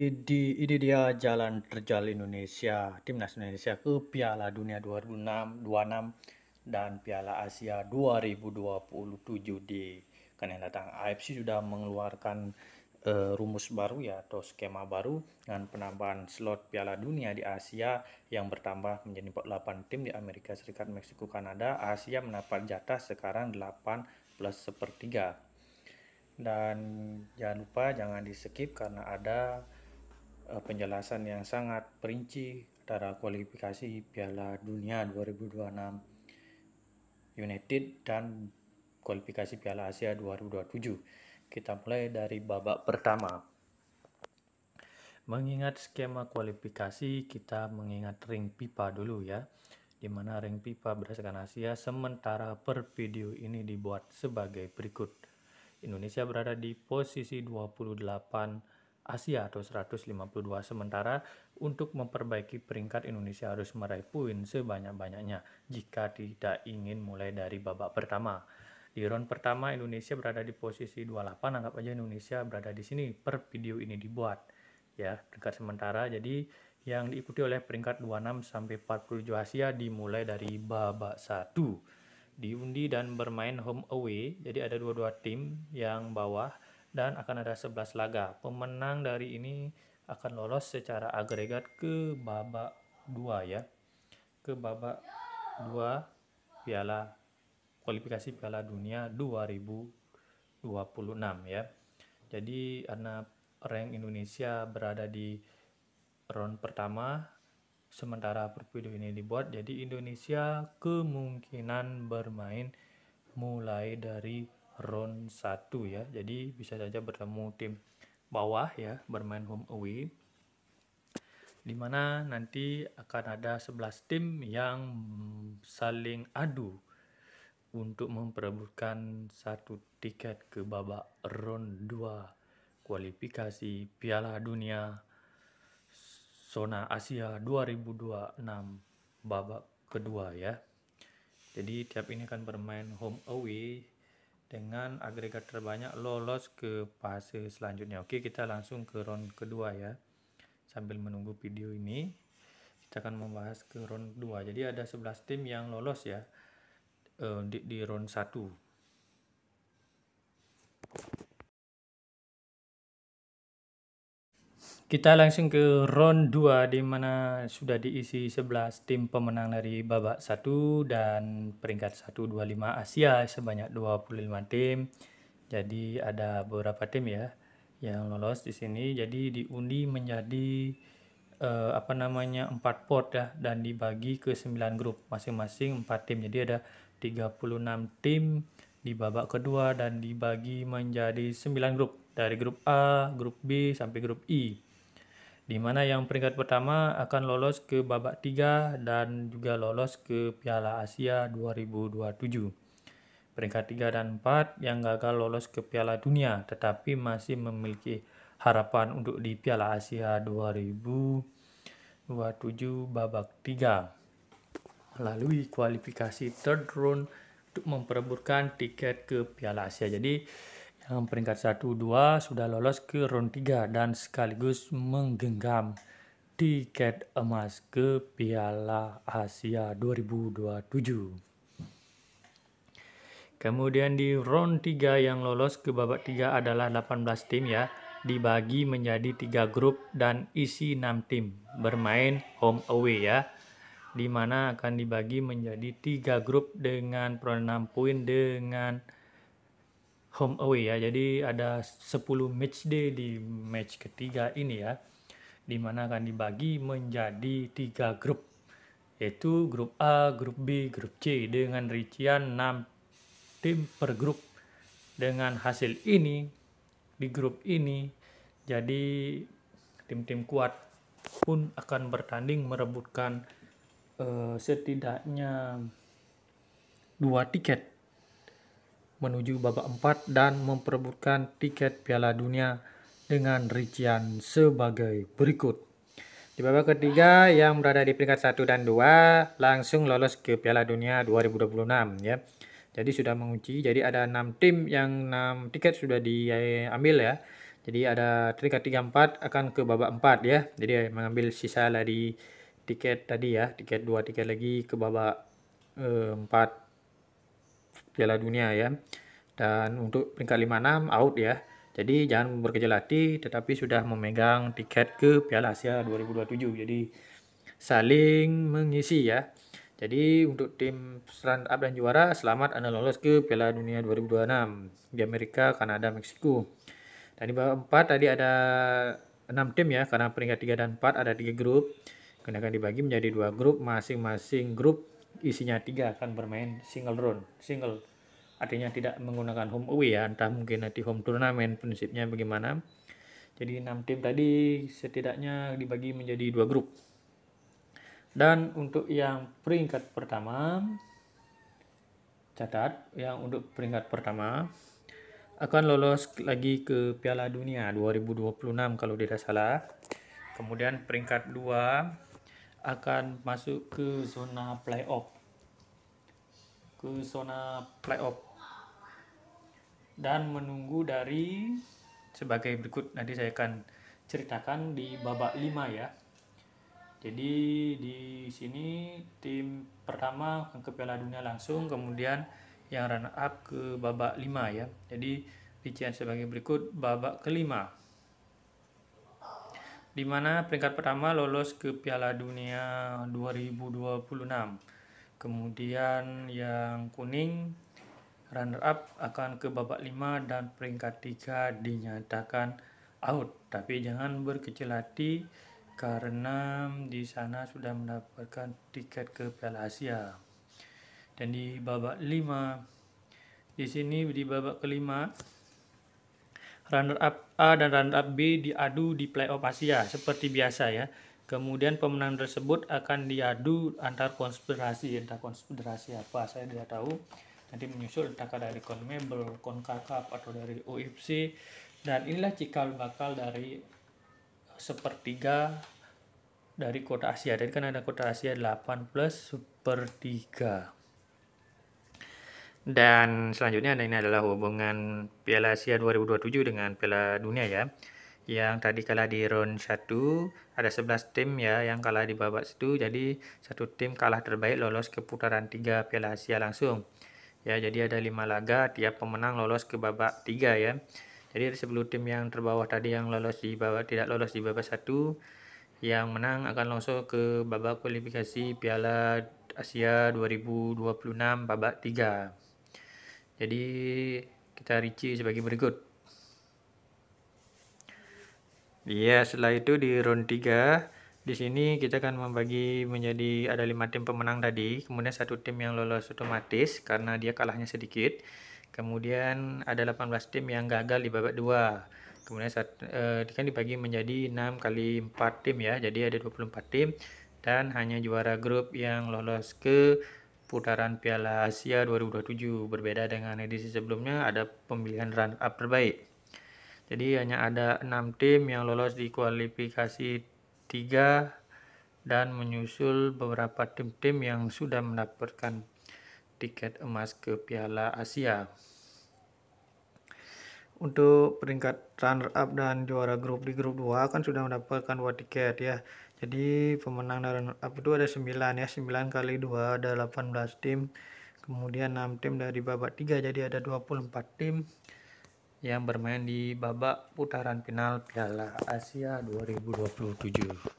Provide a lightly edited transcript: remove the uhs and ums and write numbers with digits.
Ini dia jalan terjal Indonesia, Timnas Indonesia ke Piala Dunia 2026 dan Piala Asia 2027 di Kanada datang. AFC sudah mengeluarkan rumus baru ya, atau skema baru dengan penambahan slot Piala Dunia di Asia yang bertambah menjadi 48 tim di Amerika Serikat, Meksiko, Kanada. Asia mendapat jatah sekarang 8 plus sepertiga. Dan jangan lupa jangan di skip karena ada penjelasan yang sangat perinci antara kualifikasi Piala Dunia 2026 United dan kualifikasi Piala Asia 2027. Kita mulai dari babak pertama. Mengingat skema kualifikasi, kita mengingat ring pipa dulu ya, dimana ring pipa berdasarkan Asia, sementara per video ini dibuat sebagai berikut. Indonesia berada di posisi 28 Asia atau 152, sementara untuk memperbaiki peringkat Indonesia harus meraih poin sebanyak-banyaknya jika tidak ingin mulai dari babak pertama. Di round pertama Indonesia berada di posisi 28, anggap aja Indonesia berada di sini per video ini dibuat ya, peringkat sementara. Jadi yang diikuti oleh peringkat 26 sampai 47 Asia dimulai dari babak 1. Diundi dan bermain home away, jadi ada 22 tim yang bawah. Dan akan ada 11 laga. Pemenang dari ini akan lolos secara agregat ke babak 2 ya. Ke babak 2 Piala kualifikasi Piala Dunia 2026 ya. Jadi karena rank Indonesia berada di round pertama, sementara per video ini dibuat, jadi Indonesia kemungkinan bermain mulai dari round 1 ya, jadi bisa saja bertemu tim bawah ya, bermain home away, dimana nanti akan ada 11 tim yang saling adu untuk memperebutkan satu tiket ke babak round 2 kualifikasi Piala Dunia zona Asia 2026 babak kedua ya. Jadi tiap ini akan bermain home away dengan agregat terbanyak lolos ke fase selanjutnya. Oke, kita langsung ke round kedua ya. Sambil menunggu video ini, kita akan membahas ke round kedua. Jadi ada 11 tim yang lolos ya di round 1. Kita langsung ke round 2 di mana sudah diisi 11 tim pemenang dari babak 1 dan peringkat 125 Asia sebanyak 25 tim. Jadi ada beberapa tim ya yang lolos di sini. Jadi diundi menjadi 4 pot ya, dan dibagi ke 9 grup masing-masing 4 tim. Jadi ada 36 tim di babak kedua dan dibagi menjadi 9 grup dari grup A, grup B sampai grup I. Di mana yang peringkat pertama akan lolos ke babak 3 dan juga lolos ke Piala Asia 2027. Peringkat 3 dan 4 yang gagal lolos ke Piala Dunia tetapi masih memiliki harapan untuk di Piala Asia 2027 babak 3. Melalui kualifikasi third round untuk memperebutkan tiket ke Piala Asia. Jadi yang peringkat 1-2 sudah lolos ke round 3 dan sekaligus menggenggam tiket emas ke Piala Asia 2027. Kemudian di round 3 yang lolos ke babak 3 adalah 18 tim ya, dibagi menjadi 3 grup dan isi 6 tim bermain home away ya. Di mana akan dibagi menjadi 3 grup dengan perolehan 6 poin dengan home away ya. Jadi ada 10 match day di match ketiga ini ya, dimana akan dibagi menjadi 3 grup, yaitu grup A, grup B, grup C dengan rincian 6 tim per grup. Dengan hasil ini di grup ini, jadi tim-tim kuat pun akan bertanding merebutkan setidaknya 2 tiket menuju babak 4 dan memperebutkan tiket Piala Dunia dengan rincian sebagai berikut. Di babak ketiga yang berada di peringkat 1 dan 2 langsung lolos ke Piala Dunia 2026 ya. Jadi sudah mengunci, jadi ada 6 tim yang 6 tiket sudah diambil ya. Jadi ada peringkat 3, 4 akan ke babak 4 ya. Jadi mengambil sisa dari tiket tadi ya, tiket 2 tiket lagi ke babak 4 Piala Dunia ya. Dan untuk peringkat 5, 6 out ya. Jadi jangan berkecil hati, tetapi sudah memegang tiket ke Piala Asia 2027. Jadi saling mengisi ya. Jadi untuk tim runner up dan juara, selamat Anda lolos ke Piala Dunia 2026 di Amerika, Kanada, Meksiko. Dan di babak 4 tadi ada 6 tim ya, karena peringkat 3 dan 4 ada 3 grup. Kemudian dibagi menjadi 2 grup, masing-masing grup isinya 3 akan bermain single round. Single artinya tidak menggunakan home away ya, entah mungkin nanti home turnamen prinsipnya bagaimana. Jadi 6 tim tadi setidaknya dibagi menjadi 2 grup. Dan untuk yang peringkat pertama, catat, yang untuk peringkat pertama akan lolos lagi ke Piala Dunia 2026 kalau tidak salah. Kemudian peringkat 2 akan masuk ke zona playoff. Ke zona playoff. Dan menunggu dari sebagai berikut, nanti saya akan ceritakan di babak 5 ya. Jadi di sini tim pertama ke Piala Dunia langsung, kemudian yang runner up ke babak 5 ya. Jadi rincian sebagai berikut babak kelima, di mana peringkat pertama lolos ke Piala Dunia 2026. Kemudian yang kuning runner up akan ke babak 5 dan peringkat 3 dinyatakan out. Tapi jangan berkecil hati, karena di sana sudah mendapatkan tiket ke Piala Asia. Dan di babak 5, di sini di babak kelima, runner up A dan runner up B diadu di playoff Asia seperti biasa ya. Kemudian pemenang tersebut akan diadu antar konfederasi. Entah konfederasi apa saya tidak tahu. Nanti menyusul entah dari CONMEBOL, CONCACAF atau dari OFC. Dan inilah cikal bakal dari sepertiga dari kota Asia. Jadi kan ada kota Asia 8 plus sepertiga. Dan selanjutnya ini adalah hubungan Piala Asia 2027 dengan Piala Dunia ya. Yang tadi kalah di round 1 ada 11 tim ya yang kalah di babak situ. Jadi satu tim kalah terbaik lolos ke putaran 3 Piala Asia langsung. Ya, jadi ada 5 laga, tiap pemenang lolos ke babak 3 ya. Jadi ada 10 tim yang terbawah tadi yang lolos di babak, tidak lolos di babak 1. Yang menang akan langsung ke babak kualifikasi Piala Asia 2026 babak 3. Jadi kita rinci sebagai berikut. Ya, setelah itu di round 3, di sini kita akan membagi menjadi ada 5 tim pemenang tadi, kemudian 1 tim yang lolos otomatis karena dia kalahnya sedikit. Kemudian ada 18 tim yang gagal di babak 2. Kemudian kan dibagi menjadi 6 kali 4 tim ya. Jadi ada 24 tim dan hanya juara grup yang lolos ke putaran Piala Asia 2027. Berbeda dengan edisi sebelumnya ada pemilihan runner up terbaik. Jadi hanya ada 6 tim yang lolos di kualifikasi 3 dan menyusul beberapa tim-tim yang sudah mendapatkan tiket emas ke Piala Asia. Untuk peringkat runner up dan juara grup di grup 2 kan sudah mendapatkan 2 tiket ya. Jadi pemenang dan runner up itu ada 9 ya, 9 kali 2 ada 18 tim. Kemudian 6 tim dari babak 3, jadi ada 24 tim yang bermain di babak putaran final Piala Asia 2027.